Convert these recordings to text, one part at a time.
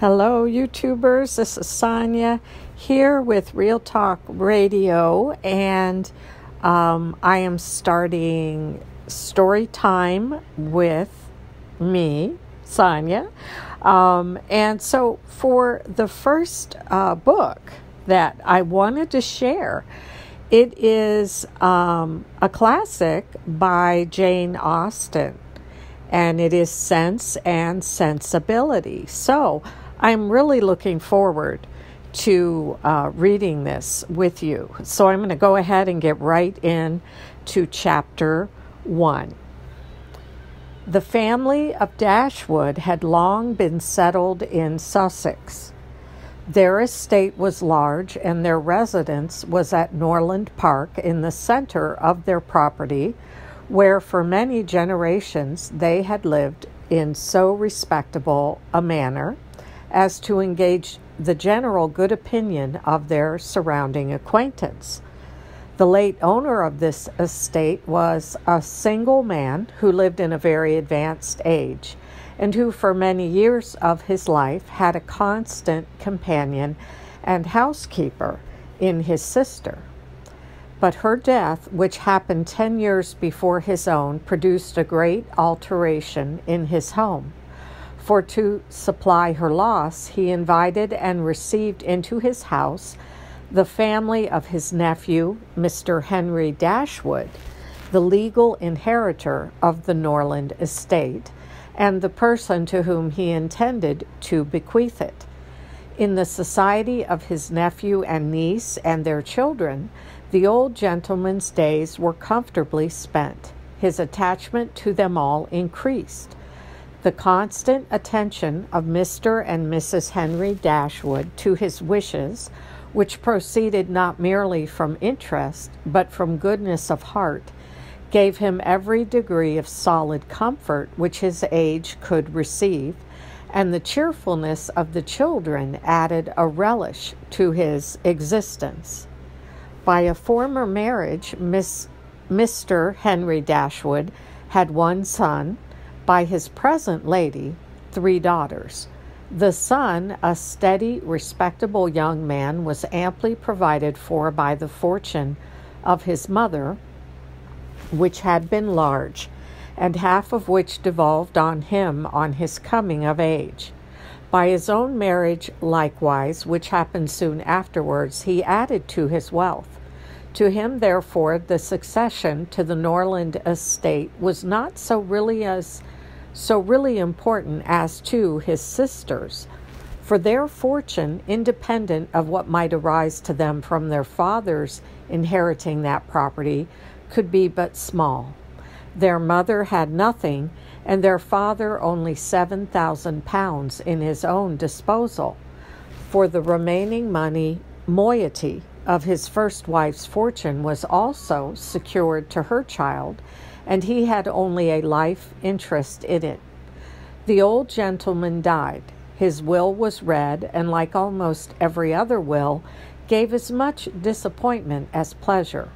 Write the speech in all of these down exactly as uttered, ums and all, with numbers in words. Hello, YouTubers. This is Sonia here with Real Talk Radio, and um, I am starting story time with me, Sonia. Um, and so, for the first uh, book that I wanted to share, it is um, a classic by Jane Austen, and it is Sense and Sensibility. So I'm really looking forward to uh, reading this with you. So I'm going to go ahead and get right in to chapter one. The family of Dashwood had long been settled in Sussex. Their estate was large, and their residence was at Norland Park in the center of their property, where for many generations they had lived in so respectable a manner as to engage the general good opinion of their surrounding acquaintance. The late owner of this estate was a single man who lived in a very advanced age, and who for many years of his life had a constant companion and housekeeper in his sister. But her death, which happened ten years before his own, produced a great alteration in his home. For to supply her loss, he invited and received into his house the family of his nephew, Mister Henry Dashwood, the legal inheritor of the Norland estate, and the person to whom he intended to bequeath it. In the society of his nephew and niece and their children, the old gentleman's days were comfortably spent. His attachment to them all increased. The constant attention of Mister and Missus Henry Dashwood to his wishes, which proceeded not merely from interest, but from goodness of heart, gave him every degree of solid comfort which his age could receive, and the cheerfulness of the children added a relish to his existence. By a former marriage, Miss, Mister Henry Dashwood had one son, by his present lady, three daughters. The son, a steady, respectable young man, was amply provided for by the fortune of his mother, which had been large, and half of which devolved on him on his coming of age. By his own marriage, likewise, which happened soon afterwards, he added to his wealth. To him, therefore, the succession to the Norland estate was not so really as so really important as to his sisters, for their fortune, independent of what might arise to them from their father's inheriting that property, could be but small. Their mother had nothing, and their father only seven thousand pounds in his own disposal. For the remaining money, moiety of his first wife's fortune was also secured to her child, and he had only a life interest in it. The old gentleman died. His will was read, and like almost every other will, gave as much disappointment as pleasure.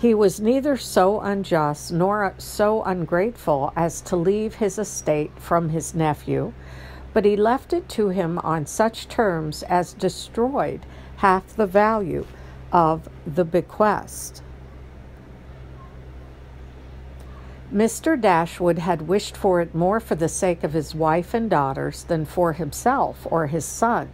He was neither so unjust nor so ungrateful as to leave his estate from his nephew, but he left it to him on such terms as destroyed half the value of the bequest. Mister Dashwood had wished for it more for the sake of his wife and daughters than for himself or his son.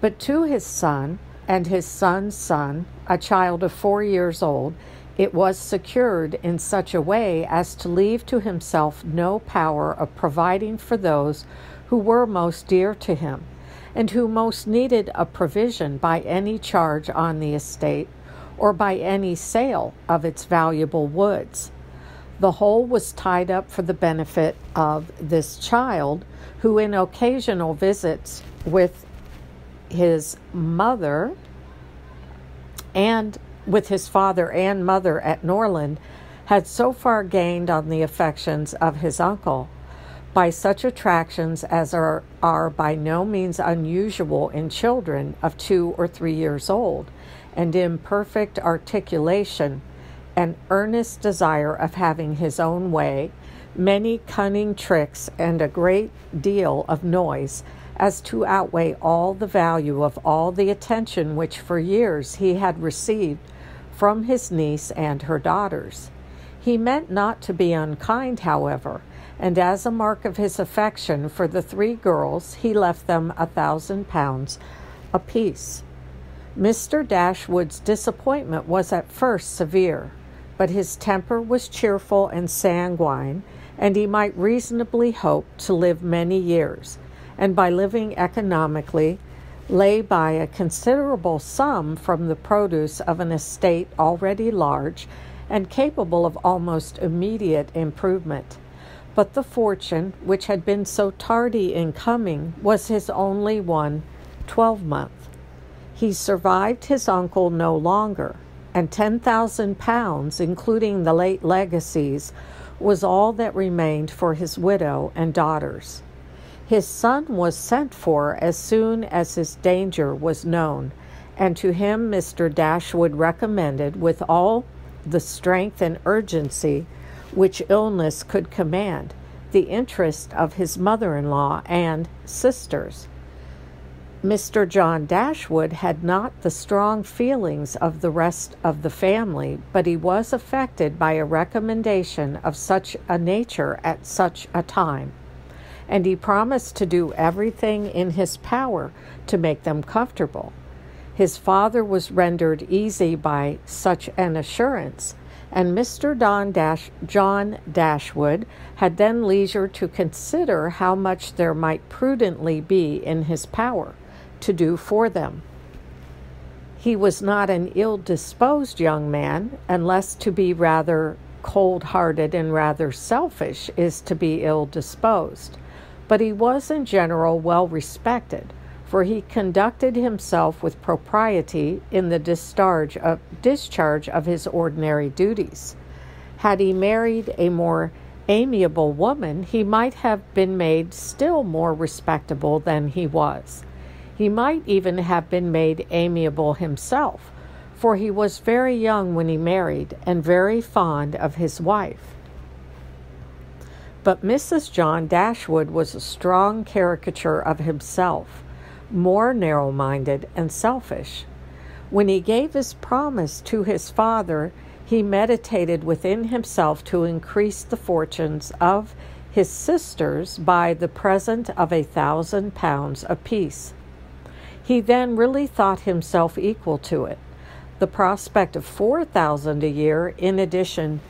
But to his son and his son's son, a child of four years old, it was secured in such a way as to leave to himself no power of providing for those who were most dear to him, and who most needed a provision by any charge on the estate, or by any sale of its valuable woods. The whole was tied up for the benefit of this child, who in occasional visits with his mother and with his father and mother at Norland, had so far gained on the affections of his uncle, by such attractions as are, are by no means unusual in children of two or three years old, and in perfect articulation, an earnest desire of having his own way, many cunning tricks, and a great deal of noise, as to outweigh all the value of all the attention which for years he had received from his niece and her daughters. He meant not to be unkind, however, and as a mark of his affection for the three girls, he left them a thousand pounds apiece. Mister Dashwood's disappointment was at first severe, but his temper was cheerful and sanguine, and he might reasonably hope to live many years, and by living economically, lay by a considerable sum from the produce of an estate already large and capable of almost immediate improvement. But the fortune, which had been so tardy in coming, was his only one twelvemonth. He survived his uncle no longer, and ten thousand pounds, including the late legacies, was all that remained for his widow and daughters. His son was sent for as soon as his danger was known, and to him Mister Dashwood recommended, with all the strength and urgency which illness could command, the interest of his mother-in-law and sisters. Mister John Dashwood had not the strong feelings of the rest of the family, but he was affected by a recommendation of such a nature at such a time, and he promised to do everything in his power to make them comfortable. His father was rendered easy by such an assurance, and Mister Don Dash- John Dashwood had then leisure to consider how much there might prudently be in his power to do for them. He was not an ill-disposed young man, unless to be rather cold-hearted and rather selfish is to be ill-disposed, but he was in general well respected, for he conducted himself with propriety in the discharge of, discharge of his ordinary duties. Had he married a more amiable woman, he might have been made still more respectable than he was. He might even have been made amiable himself, for he was very young when he married and very fond of his wife. But Missus John Dashwood was a strong caricature of himself, more narrow-minded and selfish. When he gave his promise to his father, he meditated within himself to increase the fortunes of his sisters by the present of a thousand pounds apiece. He then really thought himself equal to it. The prospect of four thousand a year, in addition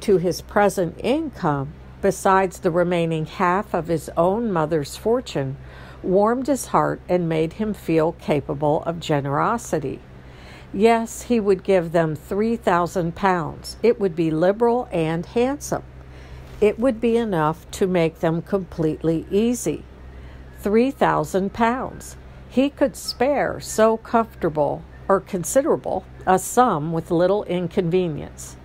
to his present income, besides the remaining half of his own mother's fortune, warmed his heart and made him feel capable of generosity. Yes, he would give them three thousand pounds. It would be liberal and handsome. It would be enough to make them completely easy. Three thousand pounds. He could spare so comfortable or considerable a sum with little inconvenience.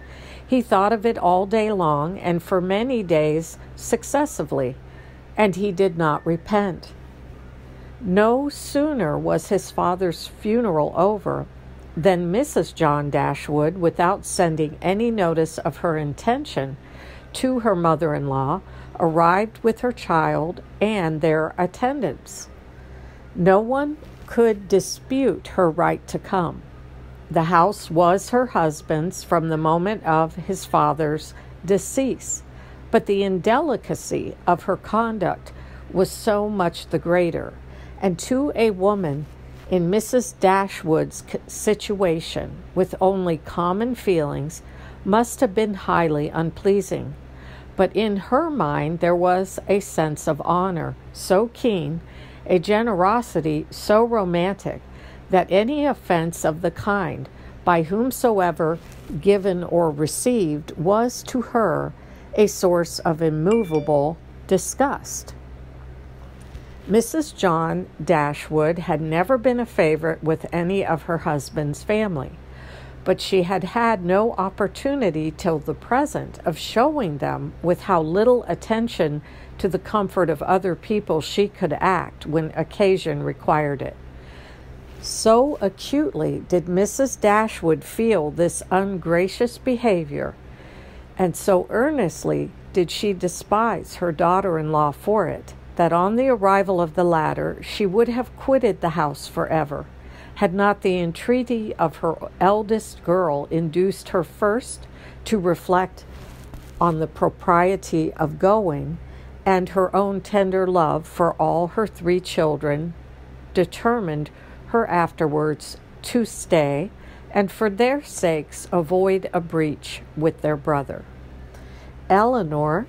He thought of it all day long and for many days successively, and he did not repent. No sooner was his father's funeral over than Missus John Dashwood, without sending any notice of her intention to her mother-in-law, arrived with her child and their attendants. No one could dispute her right to come. The house was her husband's from the moment of his father's decease, but the indelicacy of her conduct was so much the greater, and to a woman in Missus Dashwood's situation, with only common feelings, must have been highly unpleasing. But in her mind there was a sense of honor so keen, a generosity so romantic, that any offense of the kind, by whomsoever given or received, was to her a source of immovable disgust. Missus John Dashwood had never been a favorite with any of her husband's family, but she had had no opportunity till the present of showing them with how little attention to the comfort of other people she could act when occasion required it. So acutely did Missus Dashwood feel this ungracious behavior, and so earnestly did she despise her daughter-in-law for it, that on the arrival of the latter she would have quitted the house forever, had not the entreaty of her eldest girl induced her first to reflect on the propriety of going, and her own tender love for all her three children determined her afterwards to stay, and for their sakes avoid a breach with their brother. Elinor,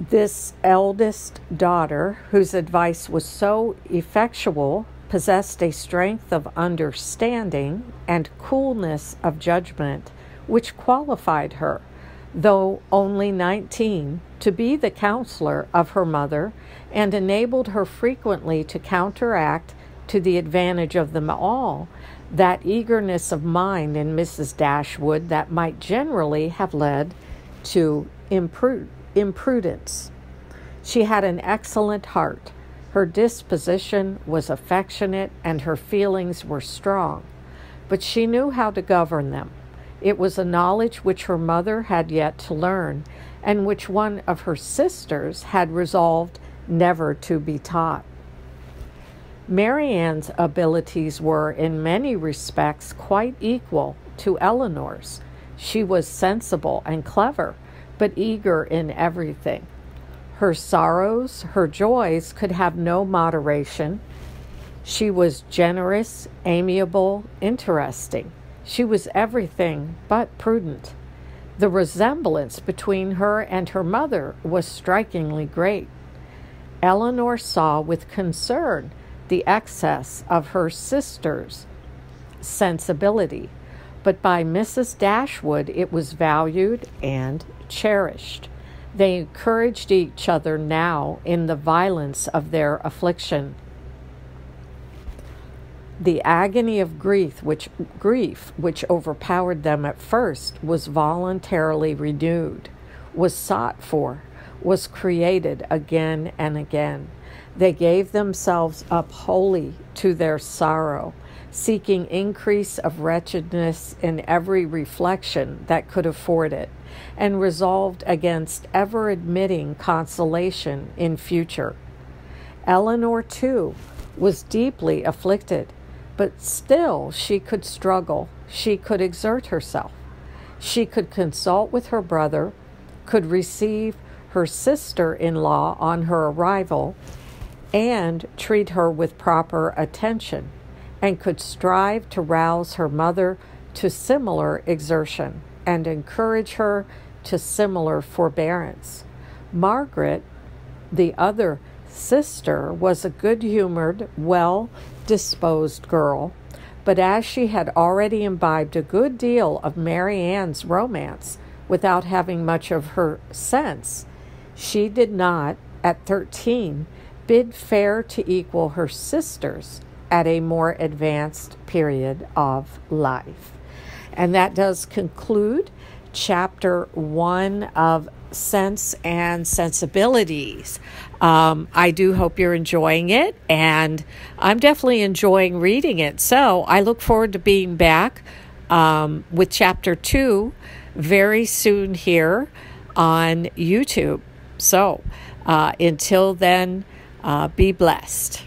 this eldest daughter, whose advice was so effectual, possessed a strength of understanding and coolness of judgment which qualified her, though only nineteen, to be the counselor of her mother, and enabled her frequently to counteract, to the advantage of them all, that eagerness of mind in Missus Dashwood that might generally have led to impru- imprudence. She had an excellent heart. Her disposition was affectionate, and her feelings were strong, but she knew how to govern them. It was a knowledge which her mother had yet to learn, and which one of her sisters had resolved never to be taught. Marianne's abilities were, in many respects, quite equal to Elinor's. She was sensible and clever, but eager in everything. Her sorrows, her joys could have no moderation. She was generous, amiable, interesting. She was everything but prudent. The resemblance between her and her mother was strikingly great. Elinor saw with concern the excess of her sister's sensibility, but by Missus Dashwood it was valued and cherished. They encouraged each other now in the violence of their affliction. The agony of grief which, grief which overpowered them at first was voluntarily renewed, was sought for, was created again and again. They gave themselves up wholly to their sorrow, seeking increase of wretchedness in every reflection that could afford it, and resolved against ever admitting consolation in future. Elinor, too, was deeply afflicted, but still she could struggle, she could exert herself, she could consult with her brother, could receive her sister-in-law on her arrival, and treat her with proper attention, and could strive to rouse her mother to similar exertion, and encourage her to similar forbearance. Margaret, the other sister, was a good-humored, well-disposed girl, but as she had already imbibed a good deal of Mary Ann's romance without having much of her sense, she did not, at thirteen, bid fair to equal her sisters at a more advanced period of life. And that does conclude chapter one of Sense and Sensibilities. Um, I do hope you're enjoying it, and I'm definitely enjoying reading it. So I look forward to being back um, with chapter two very soon here on YouTube. So uh, until then, uh, be blessed.